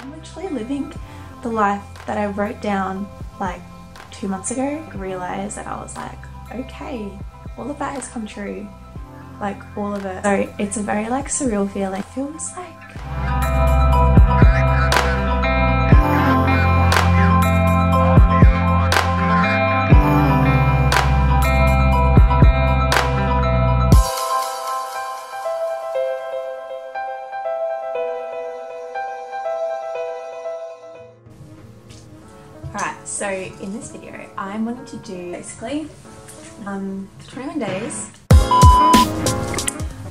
I'm literally living the life that I wrote down like 2 months ago. I realized that I was like, okay, all of that has come true, like all of it. So it's a very like surreal feeling. It feels like so in this video, I'm wanting to do basically 21 days.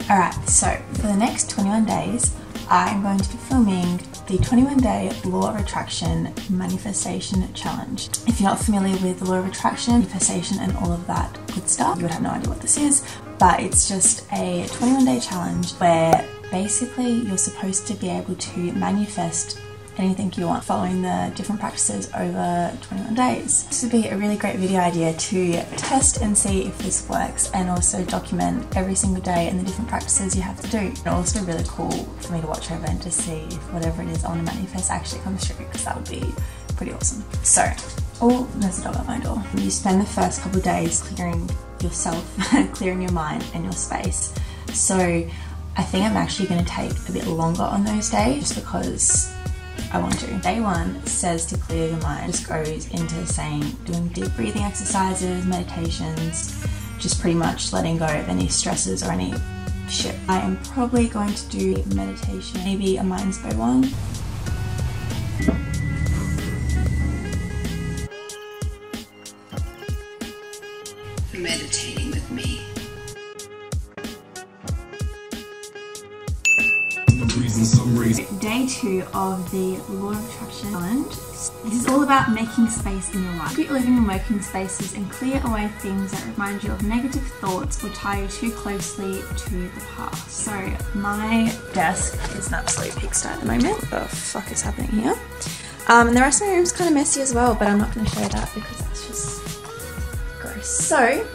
Alright, so for the next 21 days, I'm going to be filming the 21-day Law of Attraction Manifestation Challenge. If you're not familiar with the Law of Attraction, manifestation and all of that good stuff, you would have no idea what this is, but it's just a 21-day challenge where basically you're supposed to be able to manifest anything you want following the different practices over 21 days. This would be a really great video idea to test and see if this works, and also document every single day and the different practices you have to do. It'd also be really cool for me to watch over and to see if whatever it is I want to manifest actually comes true, because that would be pretty awesome. So, oh, there's a dog at my door. You spend the first couple of days clearing yourself, clearing your mind and your space. So I think I'm actually going to take a bit longer on those days just because I want to. Day one says to clear your mind, just goes into saying doing deep breathing exercises, meditations, just pretty much letting go of any stresses or any shit. I am probably going to do meditation, maybe a mind's by one. Meditating with me. Day two of the Law of Attraction Challenge. This is all about making space in your life. Quit living in working spaces and clear away things that remind you of negative thoughts or tie you too closely to the past. So my desk is an absolute pigsty at the moment. What the fuck is happening here? And the rest of my room is kind of messy as well, but I'm not going to show that because that's just gross. So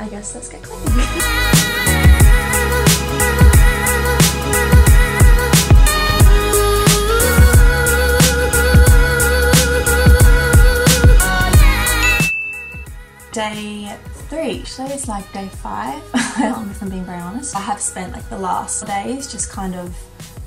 I guess let's get clean. Day three, actually it's like day five, if I'm being very honest. I have spent like the last days just kind of,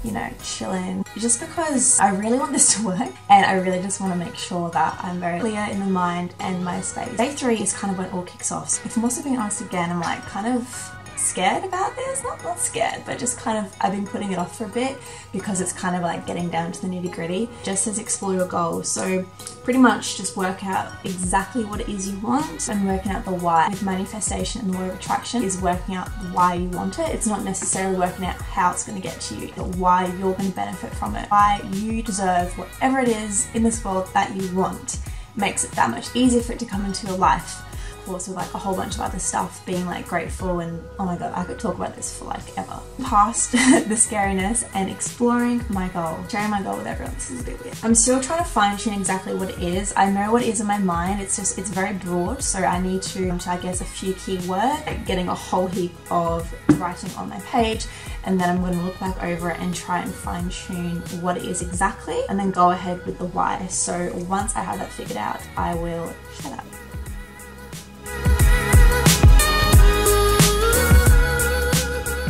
you know, chilling, just because I really want this to work and I really just want to make sure that I'm very clear in the mind and my space. Day three is kind of when it all kicks off. So if I'm also being honest again, I'm like kind of scared about this, not scared, but just kind of, I've been putting it off for a bit because it's kind of like getting down to the nitty gritty. Just as explore your goals, so pretty much just work out exactly what it is you want and working out the why. With manifestation and the Law of Attraction is working out why you want it. It's not necessarily working out how it's going to get to you, but why you're going to benefit from it, why you deserve whatever it is in this world that you want. Makes it that much easier for it to come into your life. With like a whole bunch of other stuff, being like grateful and oh my god, I could talk about this for like ever. Past the scariness and exploring my goal, sharing my goal with everyone. This is a bit weird. I'm still trying to fine tune exactly what it is. I know what it is in my mind, it's just, it's very broad, so I need to I guess a few key words, like getting a whole heap of writing on my page, and then I'm going to look back over it and try and fine tune what it is exactly, and then go ahead with the why. So once I have that figured out, I will share that.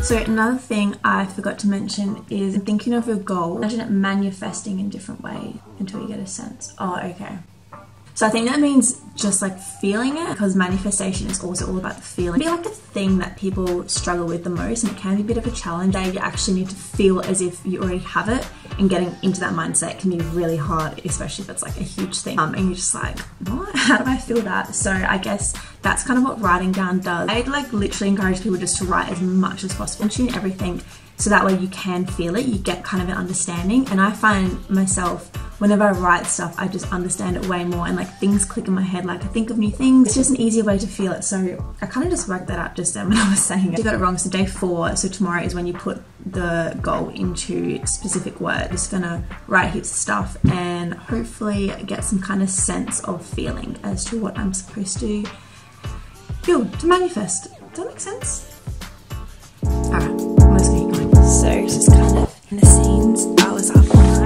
So another thing I forgot to mention is thinking of your goal. Imagine it manifesting in a different way until you get a sense. Oh, okay. So I think that means just like feeling it, because manifestation is also all about the feeling. It'd be like the thing that people struggle with the most, and it can be a bit of a challenge. That you actually need to feel as if you already have it, and getting into that mindset can be really hard, especially if it's like a huge thing. And you're just like, what? How do I feel that? So I guess that's kind of what writing down does. I'd like literally encourage people just to write as much as possible, tune everything, so that way you can feel it, you get kind of an understanding. And I find myself, whenever I write stuff, I just understand it way more, and like things click in my head, like I think of new things. It's just an easier way to feel it. So I kind of just worked that out just then when I was saying it. You got it wrong, so day four, so tomorrow is when you put the goal into specific words. Just gonna write heaps of stuff and hopefully get some kind of sense of feeling as to what I'm supposed to feel, to manifest. Does that make sense? Alright, let's keep going. So this is kind of in the scenes I was up on.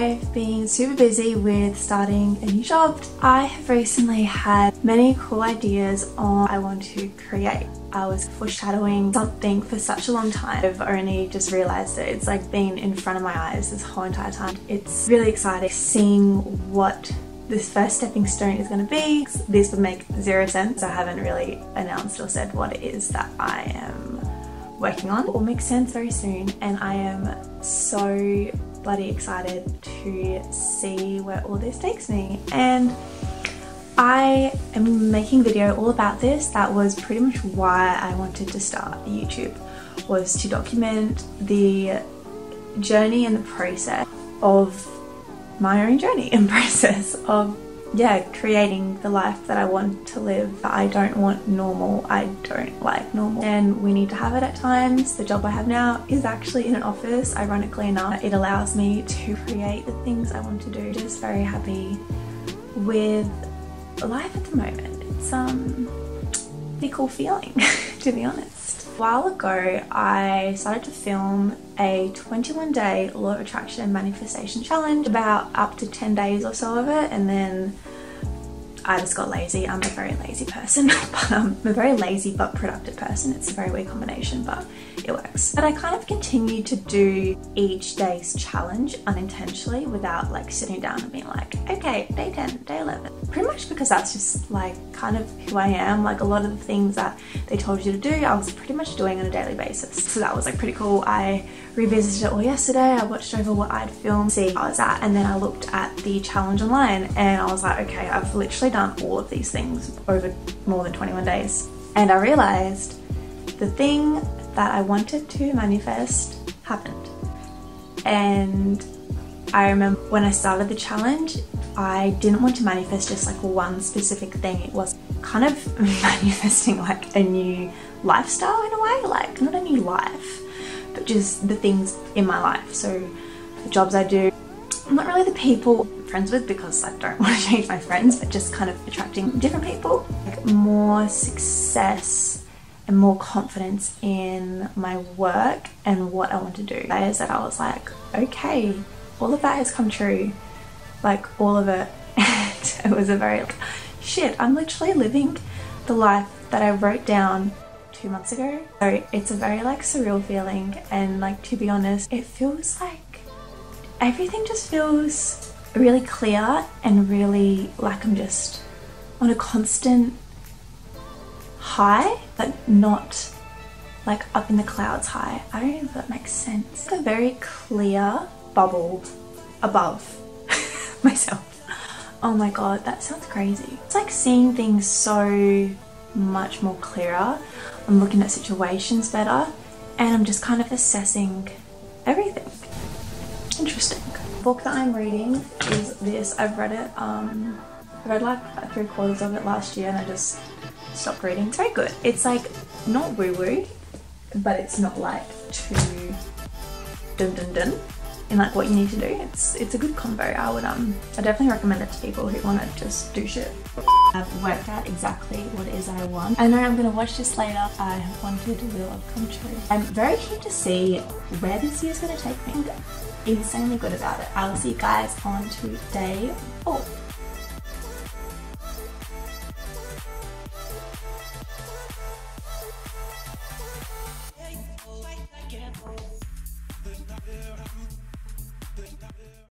I've been super busy with starting a new job. I have recently had many cool ideas on what I want to create. I was foreshadowing something for such a long time. I've only just realised that it's like been in front of my eyes this whole entire time. It's really exciting seeing what this first stepping stone is going to be. This would make zero sense. I haven't really announced or said what it is that I am working on. It will make sense very soon, and I am so bloody excited to see where all this takes me. And I am making a video all about this. That was pretty much why I wanted to start YouTube, was to document the journey and the process of my own journey and process of creating the life that I want to live. I don't want normal. I don't like normal, and we need to have it at times. The job I have now is actually in an office, ironically enough. It allows me to create the things I want to do. Just very happy with life at the moment. It's pretty cool feeling to be honest. A while ago I started to film a 21-day law of attraction and manifestation challenge, about up to 10 days or so of it, and then I just got lazy. I'm a very lazy person, but I'm a very lazy but productive person. It's a very weird combination, but it works. But I kind of continued to do each day's challenge unintentionally, without like sitting down and being like, okay, day 10, day 11. Pretty much because that's just like kind of who I am. Like a lot of the things that they told you to do, I was pretty much doing on a daily basis. So that was like pretty cool. I revisited it all yesterday. I watched over what I'd filmed, see how I was at, and then I looked at the challenge online and I was like, okay, I've literally done all of these things over more than 21 days. And I realized the thing that I wanted to manifest happened. And I remember when I started the challenge, I didn't want to manifest just like one specific thing. It was kind of manifesting like a new lifestyle in a way, like not a new life, but just the things in my life. So the jobs I do, not really the people I'm friends with, because I don't want to change my friends, but just kind of attracting different people. Like more success and more confidence in my work and what I want to do. That is that I was like, okay, all of that has come true. Like all of it. And it was a very like, shit, I'm literally living the life that I wrote down 2 months ago. So it's a very like surreal feeling, and like to be honest, it feels like everything just feels really clear and really like I'm just on a constant high, but not like up in the clouds high. I don't know if that makes sense. It's a very clear bubble above myself. Oh my god, that sounds crazy. It's like seeing things so much more clearer. I'm looking at situations better, and I'm just kind of assessing everything. Interesting. The book that I'm reading is this. I've read it, I read like about 3/4 of it last year, and I just stopped reading. It's very good. It's like not woo-woo, but it's not like too dun-dun-dun in like what you need to do. It's a good combo. I definitely recommend it to people who want to just do shit. I've worked out exactly what it is I want. I know I'm going to watch this later. I have wanted the will come true. I'm very keen to see where this year's going to take me. I'm insanely good about it. I will see you guys on to day 4.